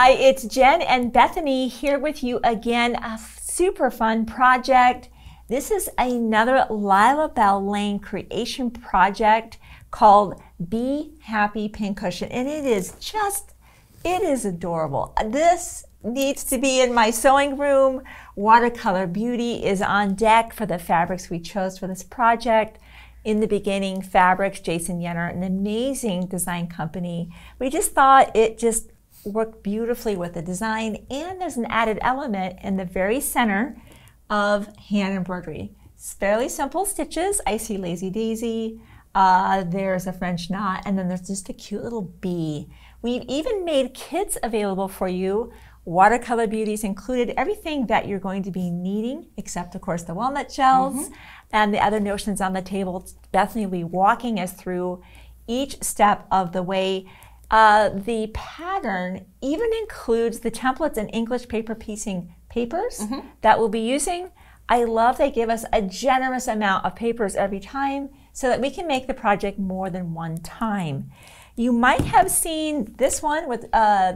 Hi, it's Jen and Bethany here with you again. A super fun project. This is another Lila Belle Lane creation project called Bee Happy Pincushion, and it is adorable. This needs to be in my sewing room. Watercolor Beauty is on deck for the fabrics we chose for this project. In the beginning, fabrics, Jason Yenner, an amazing design company. We just thought it just worked beautifully with the design, and there's an added element in the very center of hand embroidery. It's fairly simple stitches. I see Lazy Daisy, there's a French knot, and then there's just a cute little bee. We've even made kits available for you. Watercolor Beauty's included everything that you're going to be needing, except of course the walnut shells and the other notions on the table. Bethany will be walking us through each step of the way. The pattern even includes the templates and English paper piecing papers that we'll be using. I love they give us a generous amount of papers every time so that we can make the project more than one time. You might have seen this one with,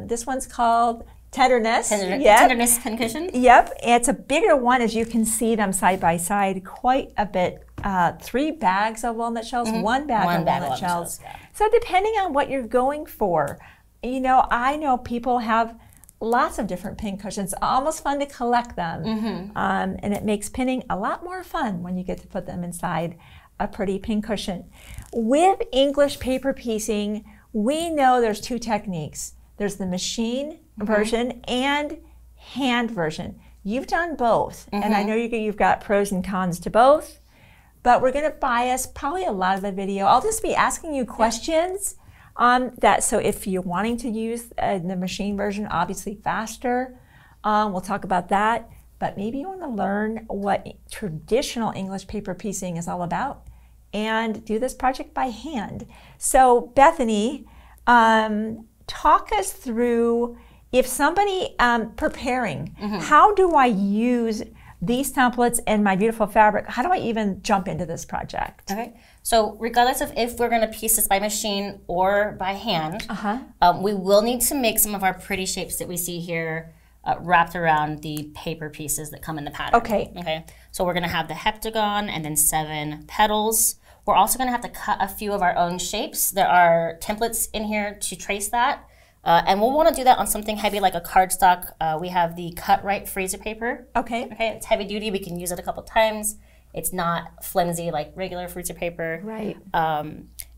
this one's called Tenderness. Tenderness Pincushion. Yep, it's a bigger one, as you can see them side by side quite a bit. 3 bags of walnut shells, one bag of walnut shells. Yeah. So depending on what you're going for, you know, I know people have lots of different pincushions. Almost fun to collect them, and it makes pinning a lot more fun when you get to put them inside a pretty pincushion. With English paper piecing, we know there's 2 techniques. There's the machine version and hand version. You've done both, and I know you've got pros and cons to both, but we're gonna bias probably a lot of the video. I'll just be asking you questions on that. So if you're wanting to use the machine version, obviously faster, we'll talk about that, but maybe you wanna learn what traditional English paper piecing is all about and do this project by hand. So Bethany, talk us through, if somebody preparing, how do I use these templates and my beautiful fabric? How do I even jump into this project? Okay, so regardless of if we're gonna piece this by machine or by hand, we will need to make some of our pretty shapes that we see here wrapped around the paper pieces that come in the pattern. Okay. Okay. So we're gonna have the heptagon and then 7 petals. We're also gonna have to cut a few of our own shapes. There are templates in here to trace that. And we'll wanna do that on something heavy like a cardstock. We have the CutRite freezer paper. Okay. Okay, it's heavy duty, we can use it a couple times. It's not flimsy like regular freezer paper. Right. And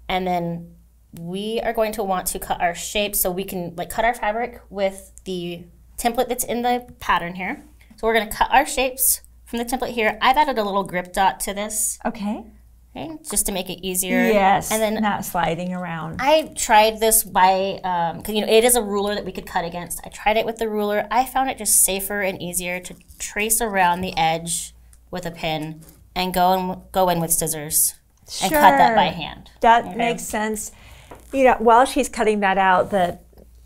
then we are going to want to cut our shape, so we can like cut our fabric with the template that's in the pattern here. So we're gonna cut our shapes from the template here. I've added a little grip dot to this. Okay. Just to make it easier. Yes, and then not sliding around. I tried this by, because you know, it is a ruler that we could cut against. I tried it with the ruler. I found it just safer and easier to trace around the edge with a pin and go in with scissors and cut that by hand. That makes sense. You know, while she's cutting that out,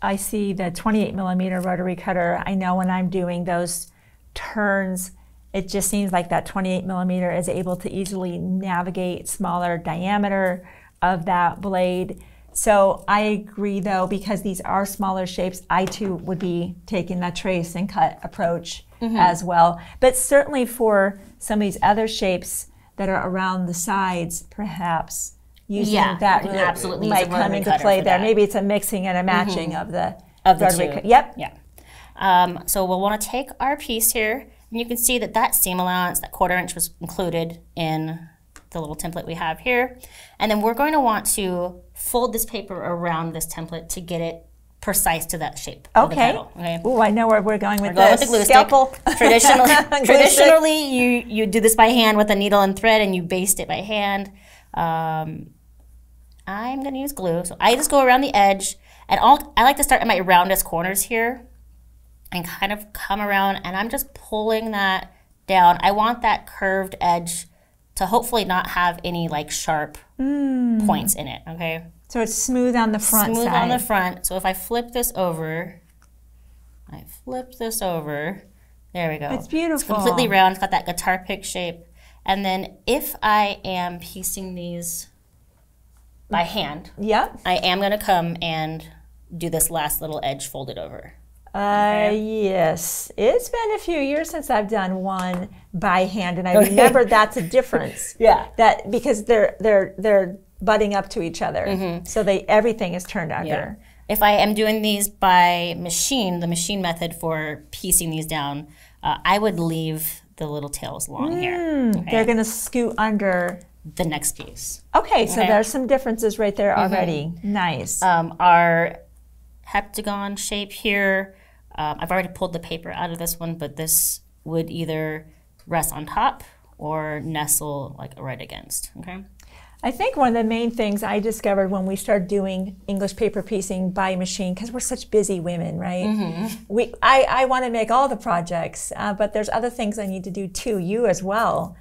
I see the 28mm rotary cutter. I know when I'm doing those turns, it just seems like that 28mm is able to easily navigate smaller diameter of that blade. So I agree though, because these are smaller shapes, I too would be taking that trace and cut approach as well. But certainly for some of these other shapes that are around the sides, perhaps using that really might come into play there. Maybe it's a mixing and a matching of the two. Yep. Yeah. So we'll want to take our piece here. And you can see that that seam allowance, that 1/4 inch, was included in the little template we have here. And then we're going to want to fold this paper around this template to get it precise to that shape. Okay. Okay. Oh, I know where we're going with this. With the glue scalpel. Stick. Traditionally, you do this by hand with a needle and thread, and you baste it by hand. I'm going to use glue, so I just go around the edge, and I like to start at my roundest corners here and kind of come around, and I'm just pulling that down. I want that curved edge to hopefully not have any like sharp points in it, okay? So it's smooth on the front side. Smooth on the front. So if I flip this over, there we go. It's beautiful. It's completely round, it's got that guitar pick shape. And then if I am piecing these by hand, I am gonna come and do this last little edge folded over. Yes, it's been a few years since I've done one by hand, and I remember that's a difference. Yeah, that because they're butting up to each other, so everything is turned under. Yeah. If I am doing these by machine, the machine method for piecing these down, I would leave the little tails long here. Okay? They're gonna scoot under the next piece. Okay, so there's some differences right there already. Nice. Our heptagon shape here. I've already pulled the paper out of this one, but this would either rest on top or nestle like right against, okay? I think one of the main things I discovered when we started doing English paper piecing by machine, because we're such busy women, right? I want to make all the projects, but there's other things I need to do too, you as well.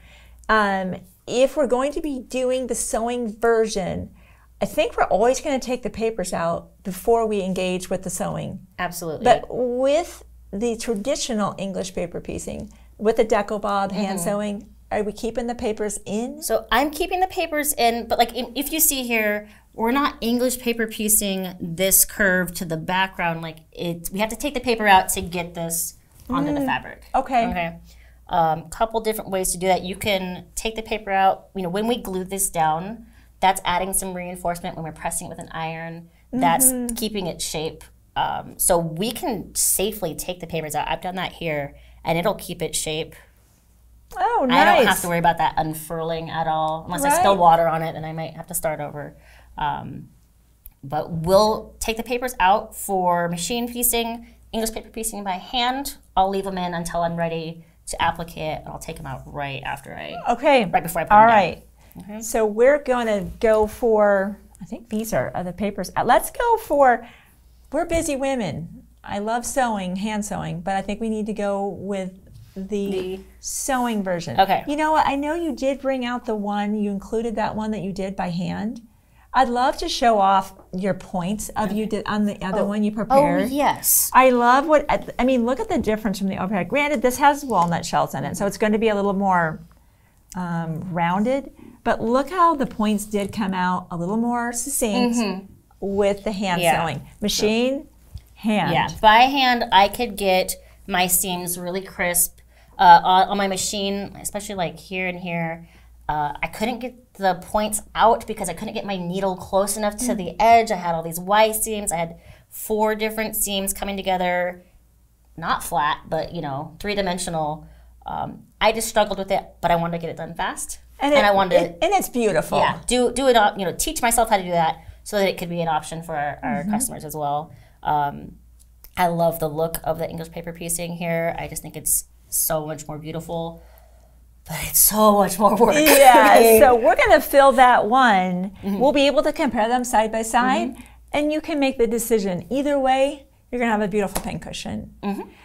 If we're going to be doing the sewing version, I think we're always going to take the papers out before we engage with the sewing. Absolutely. But with the traditional English paper piecing, with the DecoBob hand sewing, are we keeping the papers in? So I'm keeping the papers in, but like if you see here, we're not English paper piecing this curve to the background. Like we have to take the paper out to get this onto the fabric. Okay. Okay. Couple different ways to do that. You can take the paper out. You know, when we glue this down, that's adding some reinforcement when we're pressing it with an iron. That's keeping its shape. So we can safely take the papers out. I've done that here, and it'll keep its shape. Oh, nice. I don't have to worry about that unfurling at all. Unless I spill water on it, then I might have to start over. But we'll take the papers out for machine piecing, English paper piecing by hand. I'll leave them in until I'm ready to applique it, and I'll take them out right after right before I put them down. All right. Okay. So we're going to go for, I think these are the papers. Let's go for, we're busy women. I love sewing, hand sewing, but I think we need to go with the sewing version. Okay. You know what? I know you did bring out the one, you included that one that you did by hand. I'd love to show off your points of you did on the other one you prepared. Oh, yes. I love what, I mean, look at the difference from the overhead. Granted, this has walnut shells in it, so it's going to be a little more rounded. But look how the points did come out a little more succinct with the hand sewing. Machine, hand. Yeah, by hand I could get my seams really crisp. On my machine, especially like here and here, I couldn't get the points out because I couldn't get my needle close enough to the edge. I had all these Y seams. I had 4 different seams coming together, not flat, but you know, 3-dimensional. I just struggled with it, but I wanted to get it done fast. And I wanted it, and it's beautiful. Yeah, do it. You know, teach myself how to do that so that it could be an option for our customers as well. I love the look of the English paper piecing here. I just think it's so much more beautiful, but it's so much more work. Yeah. So we're gonna fill that one. We'll be able to compare them side by side, and you can make the decision either way. You're gonna have a beautiful pincushion.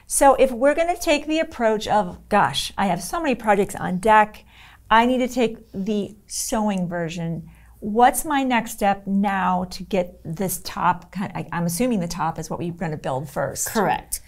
So if we're gonna take the approach of, gosh, I have so many projects on deck. I need to take the sewing version. What's my next step now to get this top? I'm assuming the top is what we're going to build first. Correct.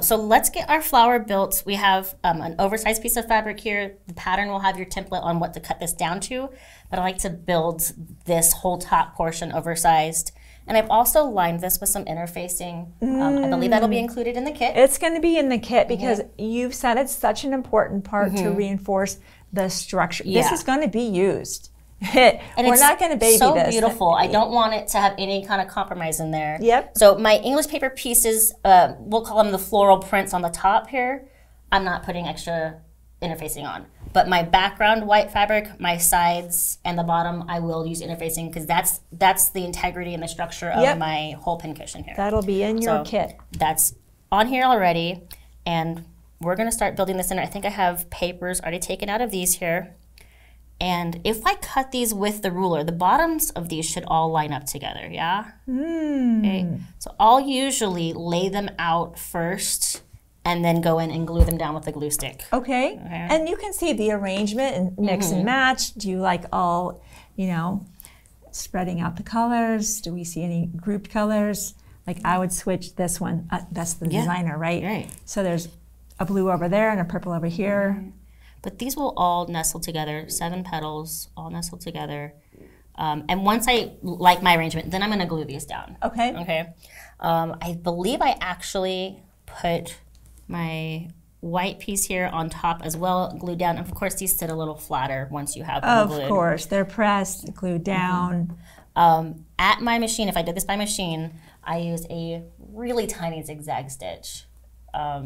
So let's get our flower built. We have an oversized piece of fabric here. The pattern will have your template on what to cut this down to, but I like to build this whole top portion oversized. And I've also lined this with some interfacing. I believe that'll be included in the kit. It's going to be in the kit because you've said it's such an important part to reinforce the structure. Yeah. This is going to be used. And we're not going to baby so this. It's so beautiful. I don't want it to have any kind of compromise in there. Yep. So my English paper pieces, we'll call them the floral prints on the top here. I'm not putting extra interfacing on. But my background white fabric, my sides, and the bottom, I will use interfacing because that's the integrity and the structure of my whole pincushion here. That'll be in your kit. That's on here already. And we're going to start building this in. I think I have papers already taken out of these here. And if I cut these with the ruler, the bottoms of these should all line up together, yeah? Okay. So I'll usually lay them out first and then go in and glue them down with the glue stick. Okay. And you can see the arrangement and mix and match. Do you like all, you know, spreading out the colors? Do we see any grouped colors? Like I would switch this one. That's the designer, right? Right. So there's a blue over there and a purple over here. But these will all nestle together, 7 petals, all nestled together. And once I like my arrangement, then I'm gonna glue these down. Okay. Okay. I believe I actually put my white piece here on top as well, glue down. And of course, these sit a little flatter once you have them glued. Of course, they're pressed, glued down. Mm-hmm. At my machine, if I did this by machine, I use a really tiny zigzag stitch. I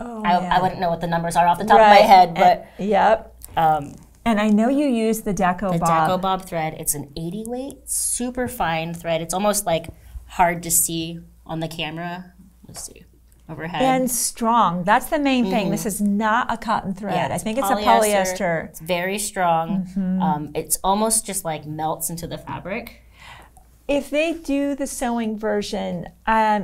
wouldn't know what the numbers are off the top of my head, but yep. And I know you use the DecoBob. The DecoBob thread. It's an 80 weight, super fine thread. It's almost like hard to see on the camera. Let's see. Overhead. And strong. That's the main thing. This is not a cotton thread. Yeah, I think it's a polyester. It's very strong. Mm-hmm. It's almost just like melts into the fabric. If they do the sewing version,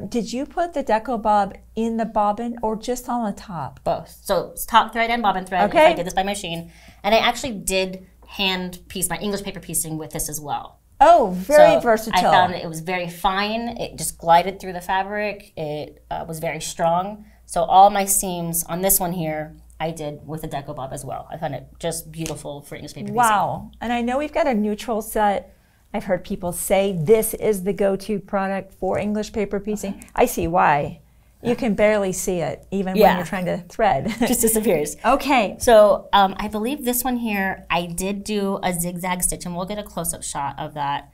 did you put the DecoBob in the bobbin or just on the top? Both. So it's top thread and bobbin thread. Okay. I did this by machine. And I actually did hand piece my English paper piecing with this as well. Oh, very versatile. I found it was very fine. It just glided through the fabric. It was very strong. So all my seams on this one here, I did with the DecoBob as well. I found it just beautiful for English paper piecing. Wow. And I know we've got a neutral set. I've heard people say this is the go-to product for English paper piecing. Okay. I see why. You can barely see it even when you're trying to thread. It just disappears. Okay. So I believe this one here, I did do a zigzag stitch, and we'll get a close-up shot of that.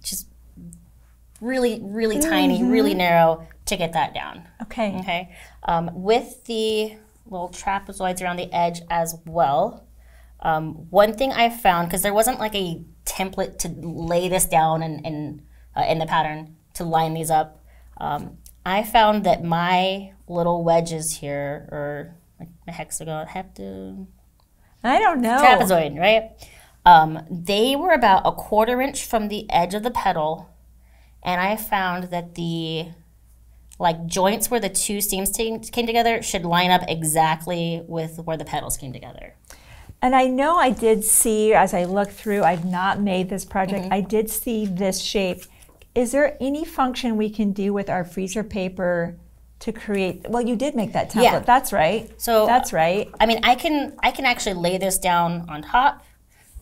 Just really, really tiny, really narrow to get that down. Okay. Okay. With the little trapezoids around the edge as well. One thing I found, because there wasn't like a template to lay this down in the pattern to line these up, I found that my little wedges here, or like my hexagon, I don't know. Trapezoid, right? They were about a quarter-inch from the edge of the petal, and I found that the joints where the two seams came together should line up exactly with where the petals came together. And I know I did see, as I looked through, I've not made this project, I did see this shape. Is there any function we can do with our freezer paper to create? Well, you did make that template. Yeah. That's right. So that's right. I mean, I can actually lay this down on top,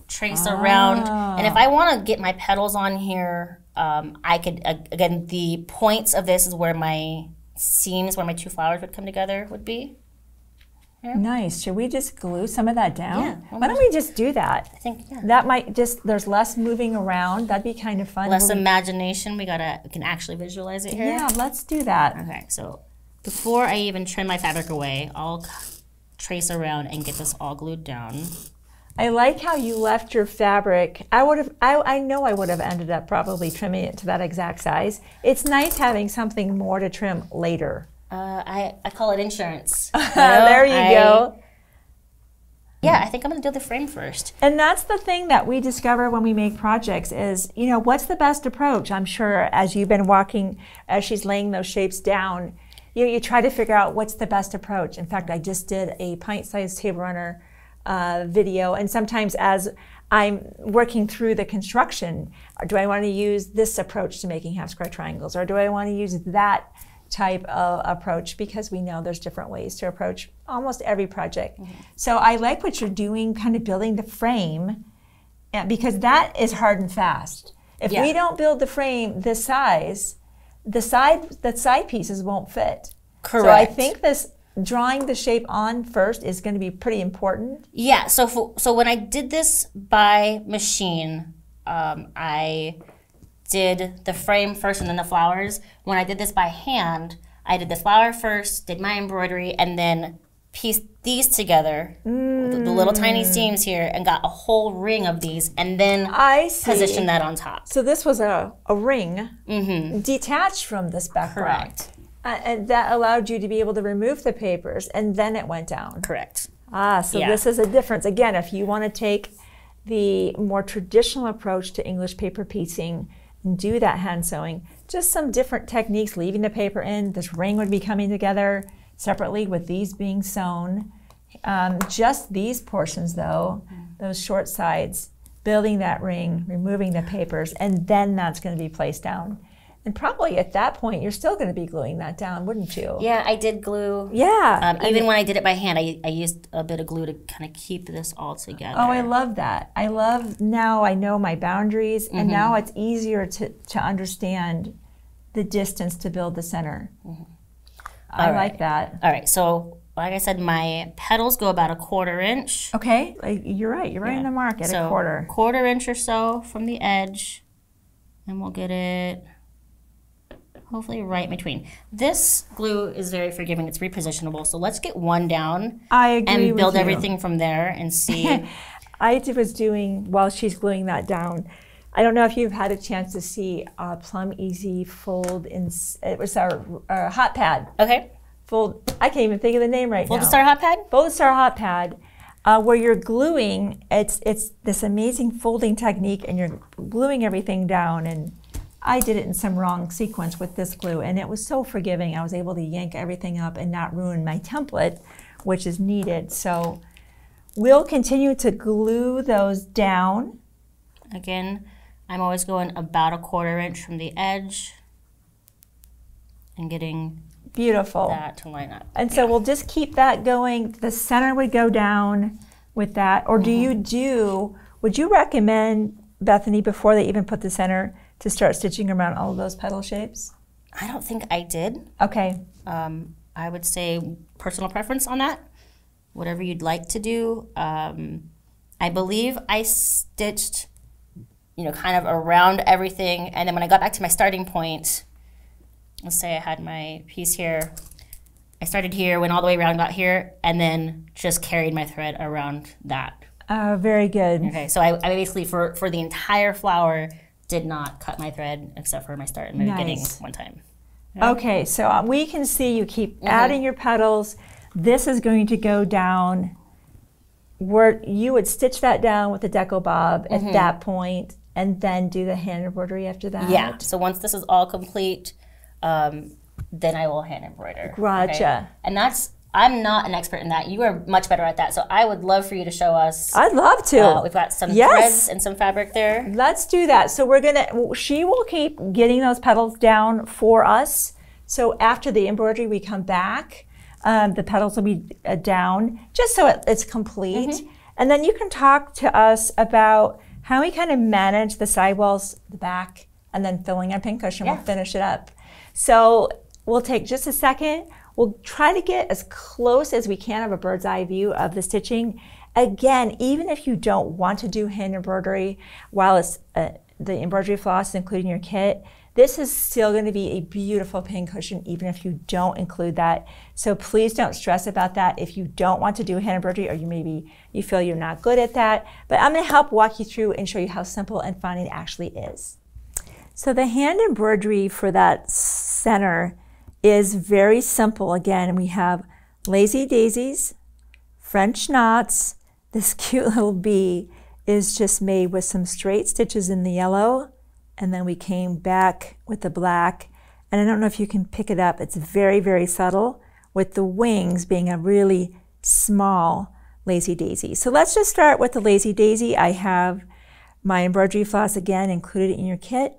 trace around, and if I want to get my petals on here, I could. Again, the points of this is where my seams, where my two flowers would come together, would be. Yeah. Nice. Should we just glue some of that down? Yeah. Why don't we just do that? I think that might just, there's less moving around. That'd be kind of fun. Less imagination. We can actually visualize it here. Yeah, let's do that. Okay, so before I even trim my fabric away, I'll trace around and get this all glued down. I like how you left your fabric. I know I would have ended up probably trimming it to that exact size. It's nice having something more to trim later. I call it insurance. You know? There you go. Yeah, I think I'm gonna do the frame first. And that's the thing that we discover when we make projects is, you know, what's the best approach? I'm sure as you've been walking, as she's laying those shapes down, you try to figure out what's the best approach. In fact, I just did a pint-sized table runner video, and sometimes as I'm working through the construction, do I wanna use this approach to making half square triangles, or do I wanna use that type of approach, because we know there's different ways to approach almost every project. So I like what you're doing, kind of building the frame, because that is hard and fast. If we don't build the frame this size, the side pieces won't fit. Correct. So I think this drawing the shape on first is going to be pretty important. Yeah, so when I did this by machine, I did the frame first and then the flowers. When I did this by hand, I did the flower first, did my embroidery, and then pieced these together, the little tiny seams here, and got a whole ring of these, and then positioned that on top. So this was a ring detached from this background. Correct. And that allowed you to be able to remove the papers, and then it went down. Correct. So this is a difference. Again, if you want to take the more traditional approach to English paper piecing, do that hand sewing. Just some different techniques, leaving the paper in. This ring would be coming together separately with these being sewn. Just these portions though, those short sides, building that ring, removing the papers, and then that's gonna be placed down. And probably at that point, you're still gonna be gluing that down, wouldn't you? Yeah, I did glue. Yeah. Even when I did it by hand, I used a bit of glue to kind of keep this all together. Oh, I love that. I love, now I know my boundaries, and now it's easier to understand the distance to build the center. I like that. All right, so like I said, my petals go about a quarter-inch. Okay, you're right in the mark at a quarter. Quarter-inch or so from the edge, and we'll get it hopefully right in between. This glue is very forgiving, it's repositionable, so let's get one down. I agree with you. And build everything from there and see. I was doing, while she's gluing that down, I don't know if you've had a chance to see Plum Easy Fold, it was our hot pad. Okay. Fold, I can't even think of the name right now. Fold the Star Hot Pad? Fold the Star Hot Pad, where you're gluing, it's this amazing folding technique and you're gluing everything down, and I did it in some wrong sequence with this glue and it was so forgiving. I was able to yank everything up and not ruin my template, which is needed. So we'll continue to glue those down. Again, I'm always going about a quarter-inch from the edge and getting beautiful that to line up. And so we'll just keep that going. The center would go down with that. Or do you would you recommend, Bethany, before they even put the center, to start stitching around all of those petal shapes? I don't think I did. Okay. I would say personal preference on that, whatever you'd like to do. I believe I stitched kind of around everything. And then when I got back to my starting point, let's say I had my piece here. I started here, went all the way around about here, and then just carried my thread around that. Oh, very good. Okay, so I basically, for the entire flower, did not cut my thread except for my start and my beginning one time. Right? Okay, so we can see you keep adding your petals. This is going to go down where you would stitch that down with the DecoBob at that point. And then do the hand embroidery after that? Yeah, so once this is all complete, then I will hand embroider. Gotcha. Okay? And that's, I'm not an expert in that. You are much better at that, so I would love for you to show us. I'd love to. We've got some threads and some fabric there. Let's do that. So we're gonna, she will keep getting those petals down for us. So after the embroidery, we come back. The petals will be down, just so it's complete. And then you can talk to us about how we kind of manage the sidewalls, the back, and then filling our pincushion. We'll finish it up. So we'll take just a second. We'll try to get as close as we can of a bird's eye view of the stitching. Again, even if you don't want to do hand embroidery while it's the embroidery floss is included in your kit, this is still going to be a beautiful pincushion even if you don't include that. So please don't stress about that if you don't want to do hand embroidery or you maybe you feel you're not good at that. But I'm going to help walk you through and show you how simple and fun it actually is. So the hand embroidery for that center is very simple. Again, we have lazy daisies, French knots. This cute little bee is just made with some straight stitches in the yellow. And then we came back with the black. And I don't know if you can pick it up. It's very, very subtle, with the wings being a really small lazy daisy. So let's just start with the lazy daisy. I have my embroidery floss again included in your kit.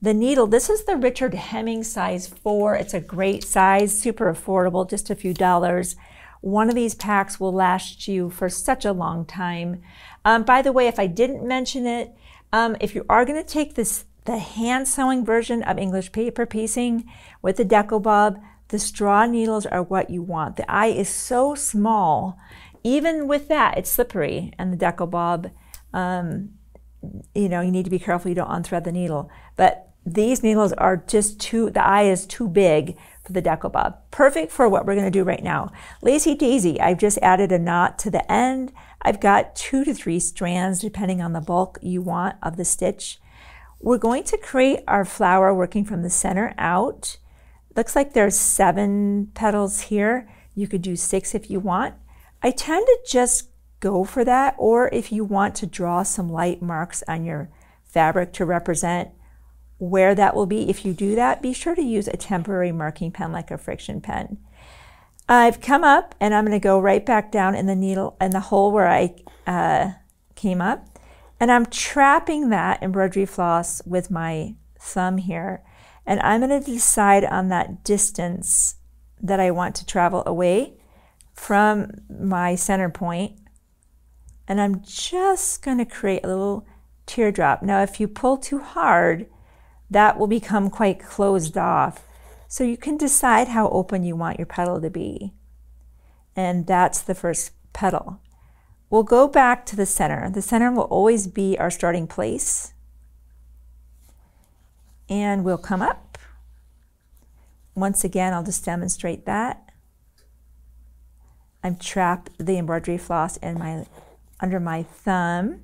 The needle, this is the Richard Hemming size 4. It's a great size, super affordable, just a few dollars. One of these packs will last you for such a long time. By the way, if I didn't mention it, if you are going to take the hand sewing version of English paper piecing with the DecoBob, the straw needles are what you want. The eye is so small, even with that, it's slippery. And the DecoBob, you need to be careful you don't unthread the needle. But these needles are just too, the eye is too big for the DecoBob. Perfect for what we're going to do right now. Lazy Daisy, I've just added a knot to the end. I've got 2 to 3 strands depending on the bulk you want of the stitch. We're going to create our flower working from the center out. Looks like there's 7 petals here. You could do 6 if you want. I tend to just go for that, or if you want to draw some light marks on your fabric to represent where that will be. If you do that, be sure to use a temporary marking pen like a Frixion pen. I've come up and I'm going to go right back down in the needle and the hole where I came up, and I'm trapping that embroidery floss with my thumb here, and I'm going to decide on that distance that I want to travel away from my center point, and I'm just going to create a little teardrop. Now if you pull too hard, that will become quite closed off. So you can decide how open you want your petal to be. And that's the first petal. We'll go back to the center. The center will always be our starting place. And we'll come up. Once again, I'll just demonstrate that. I've trapped the embroidery floss in under my thumb.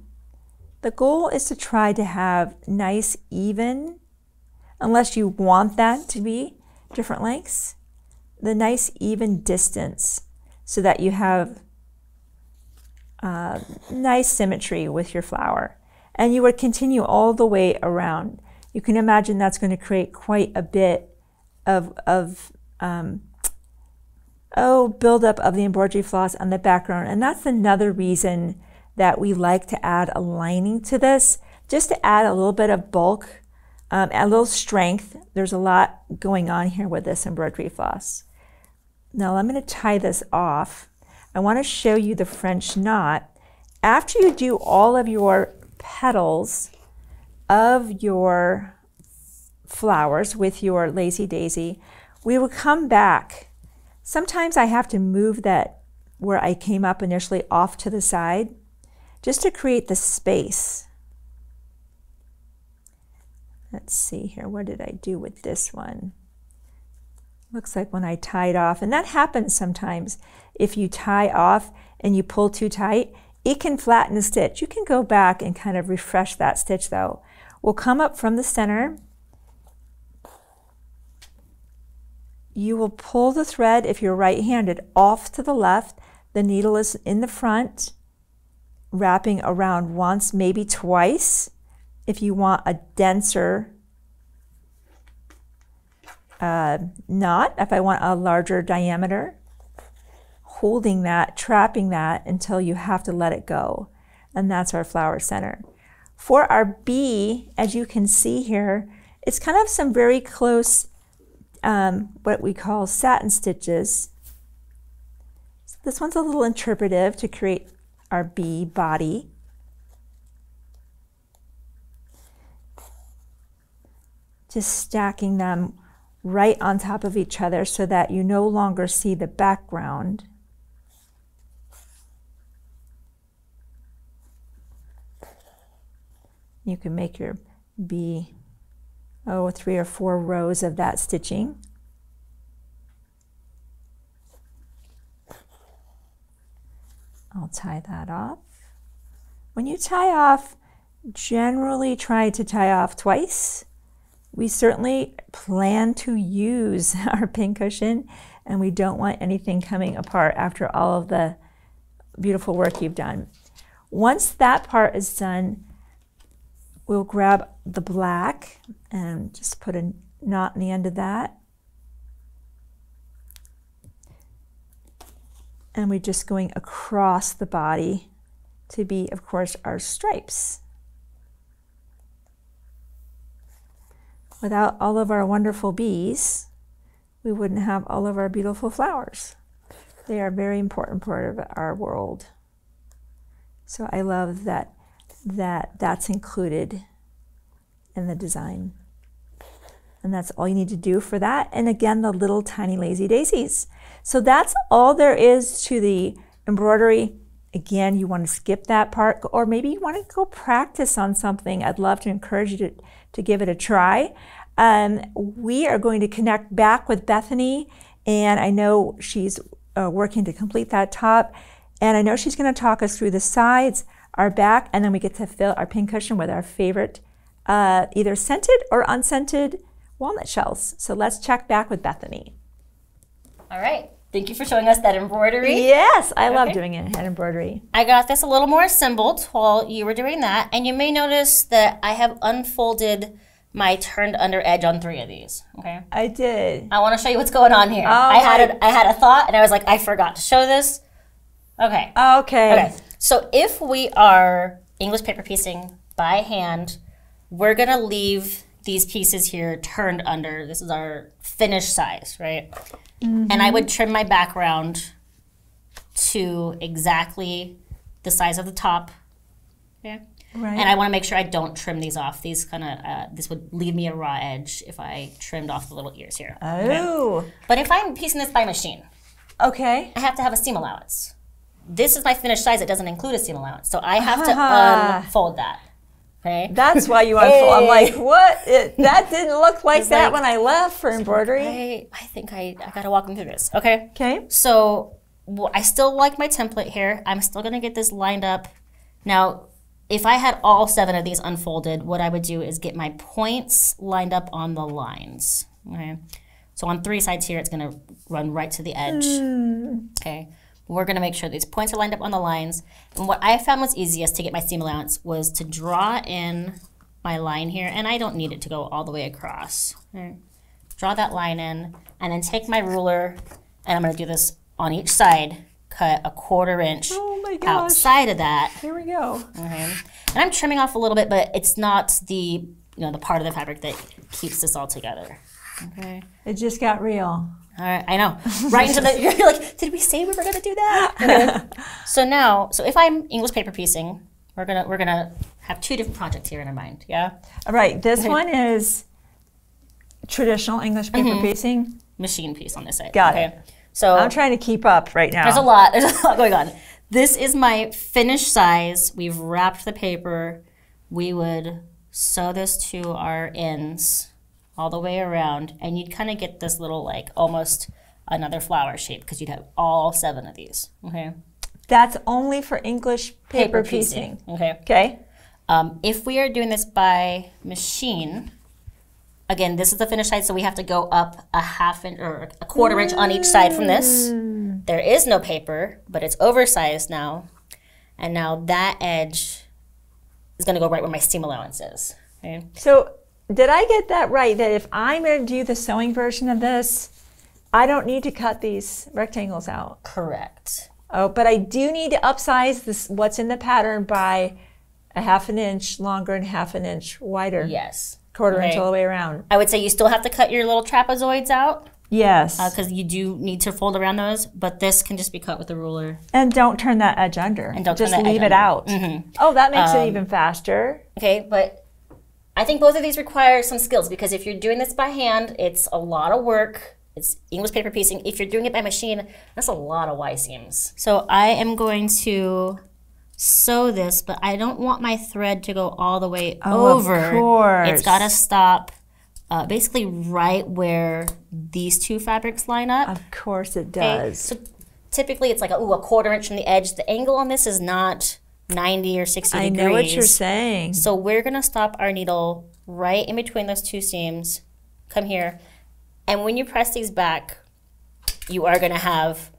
The goal is to try to have nice, even, unless you want that to be different lengths, the nice, even distance so that you have nice symmetry with your flower. And you would continue all the way around. You can imagine that's going to create quite a bit of buildup of the embroidery floss on the background. And that's another reason that we like to add a lining to this, just to add a little bit of bulk, a little strength. There's a lot going on here with this embroidery floss. Now I'm going to tie this off. I want to show you the French knot. After you do all of your petals of your flowers with your Lazy Daisy, we will come back. Sometimes I have to move that where I came up initially off to the side just to create the space. Let's see here, what did I do with this one? Looks like when I tied off, and that happens sometimes. If you tie off and you pull too tight, it can flatten the stitch. You can go back and kind of refresh that stitch though. We'll come up from the center. You will pull the thread, if you're right-handed, off to the left. The needle is in the front, wrapping around once, maybe twice, if you want a denser knot, if I want a larger diameter, holding that, trapping that until you have to let it go. And that's our flower center. For our bee, as you can see here, it's kind of some very close what we call satin stitches. So this one's a little interpretive to create our bee body. Just stacking them right on top of each other so that you no longer see the background. You can make your bee three or four rows of that stitching. I'll tie that off. When you tie off, generally try to tie off twice. We certainly plan to use our pincushion, and we don't want anything coming apart after all of the beautiful work you've done. Once that part is done, we'll grab the black and just put a knot in the end of that. And we're just going across the body to be, of course, our stripes. Without all of our wonderful bees, we wouldn't have all of our beautiful flowers. They are a very important part of our world. So I love that that's included in the design. And that's all you need to do for that. And again, the little tiny Lazy Daisies. So that's all there is to the embroidery. Again, you want to skip that part, or maybe you want to go practice on something. I'd love to encourage you to give it a try. We are going to connect back with Bethany, and I know she's working to complete that top. And I know she's going to talk us through the sides, our back, and then we get to fill our pincushion with our favorite either scented or unscented walnut shells. So let's check back with Bethany. All right, thank you for showing us that embroidery. Yes, I love doing it, hand embroidery. I got this a little more assembled while you were doing that, and you may notice that I have unfolded my turned under edge on three of these, okay? I did. I wanna show you what's going on here. Oh, I had a thought, and I was like, I forgot to show this. Okay. Okay. So if we are English paper piecing by hand, we're gonna leave these pieces here turned under. This is our finished size, right? Mm-hmm. And I would trim my background to exactly the size of the top. Yeah. Right. And I want to make sure I don't trim these off. These kind of, this would leave me a raw edge if I trimmed off the little ears here. Oh. Okay? But if I'm piecing this by machine, okay, I have to have a seam allowance. This is my finished size. It doesn't include a seam allowance. So I have to unfold that. Okay. That's why you unfold. Hey. I'm like, what? That didn't look like that when I left for embroidery. I think I got to walk them through this. Okay. Okay. So I still like my template here. I'm still going to get this lined up. Now, if I had all 7 of these unfolded, what I would do is get my points lined up on the lines. Okay. So on 3 sides here, it's going to run right to the edge. Mm. Okay. We're going to make sure these points are lined up on the lines. And what I found was easiest to get my seam allowance was to draw in my line here. And I don't need it to go all the way across. Right. Draw that line in. And then take my ruler. And I'm going to do this on each side. Cut a 1/4 inch outside of that. Here we go. Okay. And I'm trimming off a little bit, but it's not the, the part of the fabric that keeps this all together. Okay. It just got real. All right, I know. Right into the, you're like, did we say we were gonna do that? Okay. So now, so if I'm English paper piecing, we're gonna have 2 different projects here in our mind, yeah? All right, this one is traditional English paper piecing. Machine piece on this side. Got it. So I'm trying to keep up right now. There's a lot going on. This is my finished size. We've wrapped the paper. We would sew this to our ends all the way around, and you'd kind of get this little, like, almost another flower shape because you'd have all 7 of these. Okay. That's only for English paper piecing. Okay. Okay. If we are doing this by machine, again, this is the finished side, so we have to go up a 1/2 inch or a 1/4 inch on each side from this. There is no paper, but it's oversized now, and now that edge is going to go right where my seam allowance is. Okay. So. Did I get that right, that if I'm going to do the sewing version of this, I don't need to cut these rectangles out? Correct. Oh, but I do need to upsize this, what's in the pattern, by a 1/2 inch longer and 1/2 inch wider. Yes. 1/4 inch all the way around. I would say you still have to cut your little trapezoids out. Yes. Because you do need to fold around those, but this can just be cut with a ruler. And don't turn that edge under. And don't just turn that leave edge it under. Out. Mm-hmm. Oh, that makes it even faster. Okay, but I think both of these require some skills, because if you're doing this by hand, it's a lot of work. It's English paper piecing. If you're doing it by machine, that's a lot of Y seams. So I am going to sew this, but I don't want my thread to go all the way over. Of course. It's got to stop basically right where these 2 fabrics line up. Of course it does. Okay. So typically it's like a 1/4 inch from the edge. The angle on this is not 90 or 60 degrees. I know what you're saying. So we're going to stop our needle right in between those 2 seams. Come here. And when you press these back, you are going to have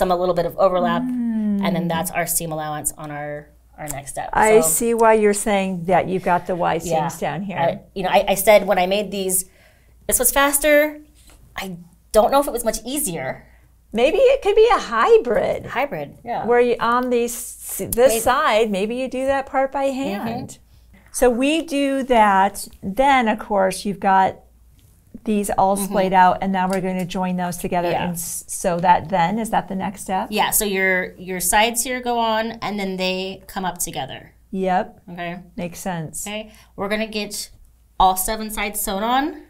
a little bit of overlap. And then that's our seam allowance on our next step. I see why you're saying that you've got the Y seams down here. I said when I made these, this was faster. I don't know if it was much easier. Maybe it could be a hybrid. Hybrid, yeah. Where you, on this side, maybe you do that part by hand. So we do that. Then, of course, you've got these all splayed out, and now we're going to join those together. Yeah. And so that then, is that the next step? Yeah, so your sides here go on, and then they come up together. Yep. Okay. Makes sense. Okay. We're going to get all 7 sides sewn on,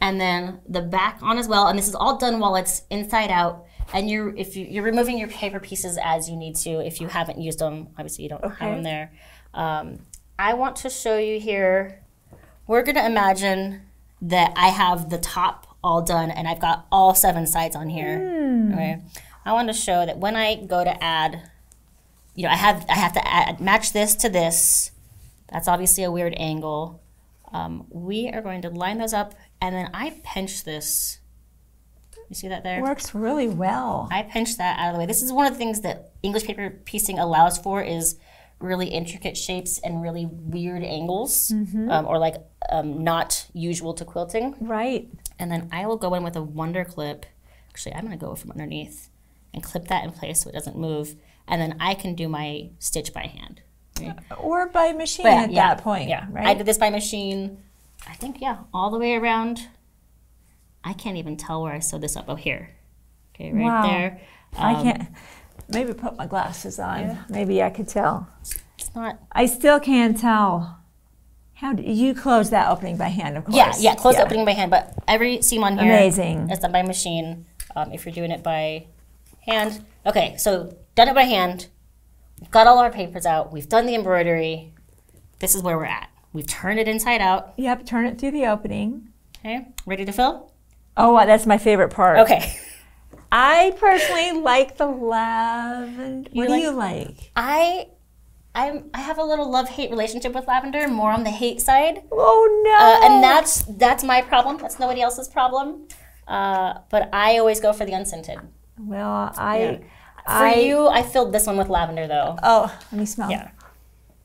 and then the back on as well. And this is all done while it's inside out. And you're removing your paper pieces as you need to. If you haven't used them, obviously you don't have them there. I want to show you here. We're going to imagine that I have the top all done, and I've got all 7 sides on here. Okay. I want to show that when I go to add, I have to match this to this. That's obviously a weird angle. We are going to line those up, and then I pinch this. You see that there? Works really well. I pinched that out of the way. This is one of the things that English paper piecing allows for, is really intricate shapes and really weird angles, or like not usual to quilting. Right. And then I will go in with a wonder clip. Actually, I'm going to go from underneath and clip that in place so it doesn't move. And then I can do my stitch by hand. Right? Or by machine at that point. Yeah. Right? I did this by machine, I think, all the way around. I can't even tell where I sewed this up. Oh, here. Okay, right there. I can't. Maybe put my glasses on. Yeah. Maybe I could tell. not. I still can't tell. How do you close that opening by hand, of course? Yeah, yeah, close the opening by hand, but every seam on here is done by machine if you're doing it by hand. Okay, so done it by hand, we've got all our papers out, we've done the embroidery, this is where we're at. We've turned it inside out. Yep, turn it through the opening. Okay, ready to fill? Oh, wow, that's my favorite part. Okay. I personally like the lavender. What do you like? I have a little love-hate relationship with lavender, more on the hate side. Oh no! And that's my problem. That's nobody else's problem. But I always go for the unscented. Well, I filled this one with lavender though. Oh, let me smell. Yeah.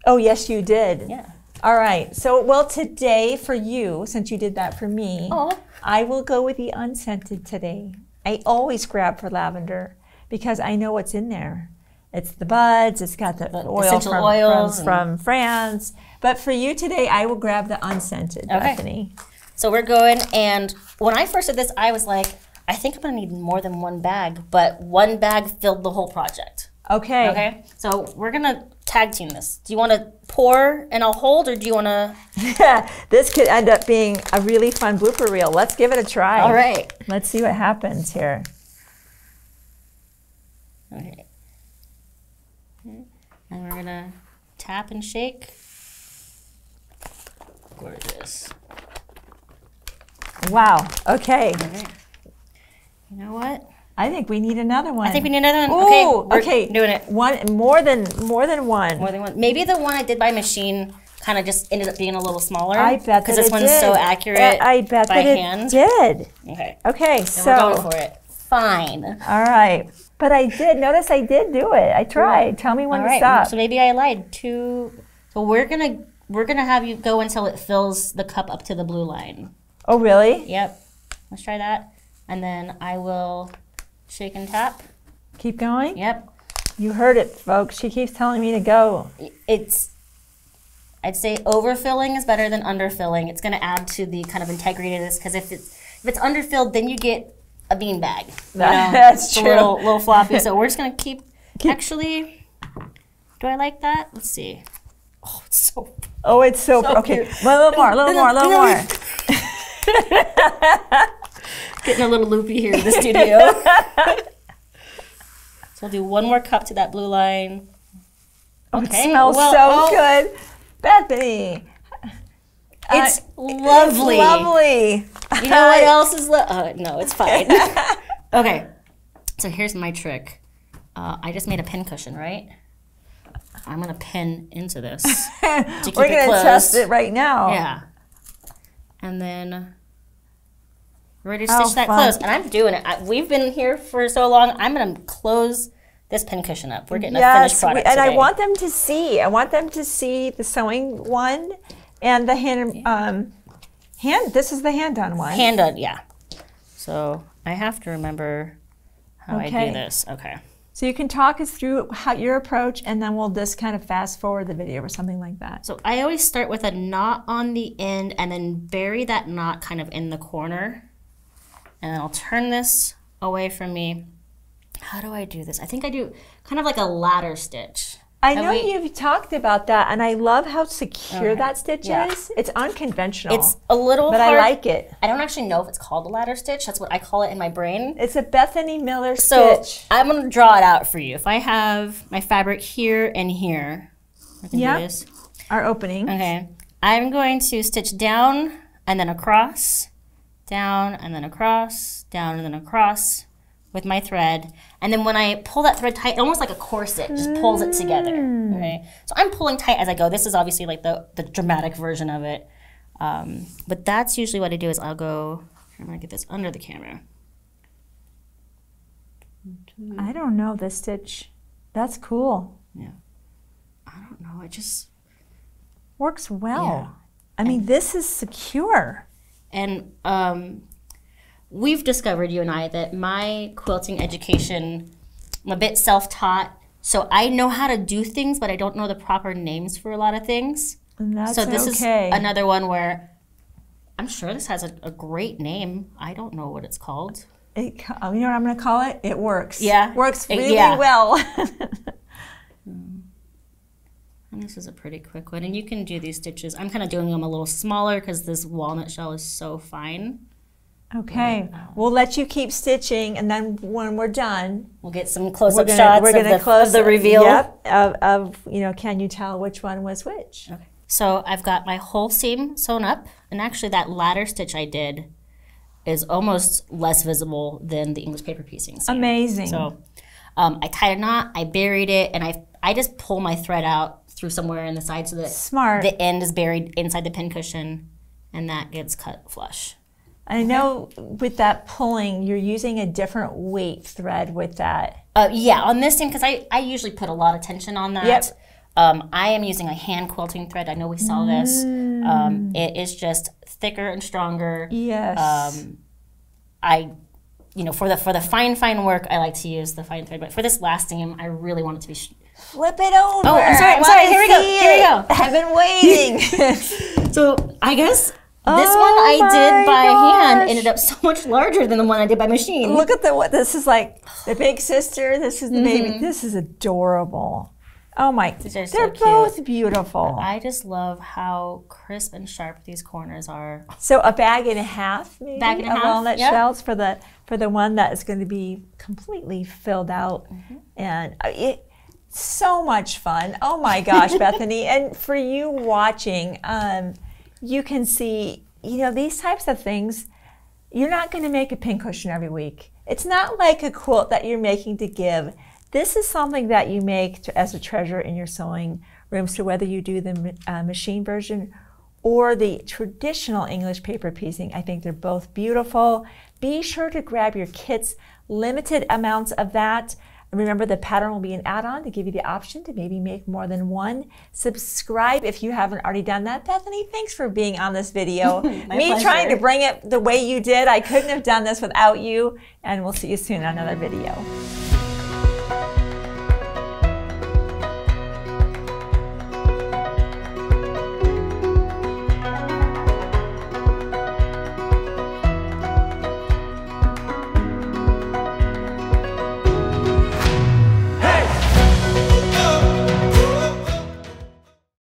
Oh yes, you did. Yeah. All right. So well, today for you, since you did that for me, I will go with the unscented today. I always grab for lavender because I know what's in there. It's the buds, it's got the oil from France. But for you today, I will grab the unscented, Bethany. So we're going, and when I first did this, I was like, I think I'm gonna need more than one bag, but one bag filled the whole project. Okay. Okay, so we're gonna tag team this. Do you wanna pour and I'll hold, or do you wanna? Yeah, this could end up being a really fun blooper reel. Let's give it a try. All right. Let's see what happens here. All right. And we're gonna tap and shake. Gorgeous. Wow, okay. Right. You know what? I think we need another one. I think we need another one. Ooh, okay, we're doing it. More than one. More than one. Maybe the one I did by machine kind of just ended up being a little smaller. I bet that because this one's so accurate I bet by that hand. It did. Okay. Okay, and so. We're going for it. Fine. All right. But I did, notice I did do it. I tried. Tell me when to stop. So maybe I lied. So we're gonna have you go until it fills the cup up to the blue line. Oh really? Yep. Let's try that. And then I will shake and tap. Keep going? Yep. You heard it, folks. She keeps telling me to go. I'd say overfilling is better than underfilling. It's gonna add to the kind of integrity of this, because if it's underfilled, then you get a bean bag. That's true. A little floppy. So we're just gonna keep. Actually, do I like that? Let's see. Oh, it's so. Oh, it's so. Okay, cute. A little more. Getting a little loopy here in the studio. So we'll do one more cup to that blue line. Oh, okay. It smells so good, Bethany. It's lovely. Lovely. You know what else is lovely? No, it's fine. Okay, so here's my trick. I just made a pin cushion, right? I'm gonna pin into this to keep We're gonna test it right now. Yeah. And then we're ready to stitch that close. And I'm doing it. We've been here for so long. I'm gonna close this pin cushion up. We're getting a finished product today. I want them to see. I want them to see the sewing one. And the this is the hand-done one. Hand-done, yeah. So I have to remember how I do this, okay. So you can talk us through how your approach, and then we'll just kind of fast forward the video or something like that. So I always start with a knot on the end and then bury that knot kind of in the corner. And then I'll turn this away from me. How do I do this? I think I do kind of like a ladder stitch. I know you've talked about that, and I love how secure that stitch is. It's unconventional. It's a little hard. But I like it. I don't actually know if it's called a ladder stitch. That's what I call it in my brain. It's a Bethany Miller stitch. So I'm going to draw it out for you. If I have my fabric here and here, I can do this. Our opening. Okay. I'm going to stitch down and then across, down and then across, down and then across with my thread, and then when I pull that thread tight, almost like a corset, just pulls it together, okay? So I'm pulling tight as I go. This is obviously like the dramatic version of it, but that's usually what I do is I'll go, I'm gonna get this under the camera. I don't know this stitch. That's cool. Yeah. I don't know, it just works well. Yeah. I mean, this is secure. And we've discovered, you and I, that my quilting education, I'm a bit self-taught, so I know how to do things, but I don't know the proper names for a lot of things. And that's okay. So this is another one where I'm sure this has a great name. I don't know what it's called. You know what I'm going to call it? It works. Yeah. Works really well. And this is a pretty quick one. And you can do these stitches. I'm kind of doing them a little smaller because this walnut shell is so fine. Okay, we'll let you keep stitching, and then when we're done, we'll get some close-up shots of the reveal. Yep, you know, can you tell which one was which? Okay. So I've got my whole seam sewn up, and actually that latter stitch I did is almost less visible than the English paper piecing seam. Amazing. So I tied a knot, I buried it, and I just pull my thread out through somewhere in the side so that the end is buried inside the pincushion, and that gets cut flush. I know with that pulling, you're using a different weight thread with that. Yeah, on this thing, because I usually put a lot of tension on that. Yep. I am using a hand quilting thread. I know we saw this. It is just thicker and stronger. Yes. You know, for the fine work, I like to use the fine thread. But for this last thing, I really want it to be. Flip it over. Oh, I'm sorry. Here we go. Here we go. I've been waiting. So I guess. This one I did by hand ended up so much larger than the one I did by machine. Look at what this is like. The big sister, this is the baby. This is adorable. Oh my, they're so both beautiful. I just love how crisp and sharp these corners are. So a bag and a half maybe of walnut shells for the one that is going to be completely filled out. And it's so much fun. Oh my gosh, Bethany. And for you watching, you can see, you know, these types of things, you're not going to make a pincushion every week. It's not like a quilt that you're making to give. This is something that you make as a treasure in your sewing room. So whether you do the machine version or the traditional English paper piecing, I think they're both beautiful. Be sure to grab your kits, limited amounts of that. Remember, the pattern will be an add-on to give you the option to maybe make more than one. Subscribe if you haven't already done that. Bethany, thanks for being on this video. Me trying to bring it the way you did, I couldn't have done this without you. And we'll see you soon on another video.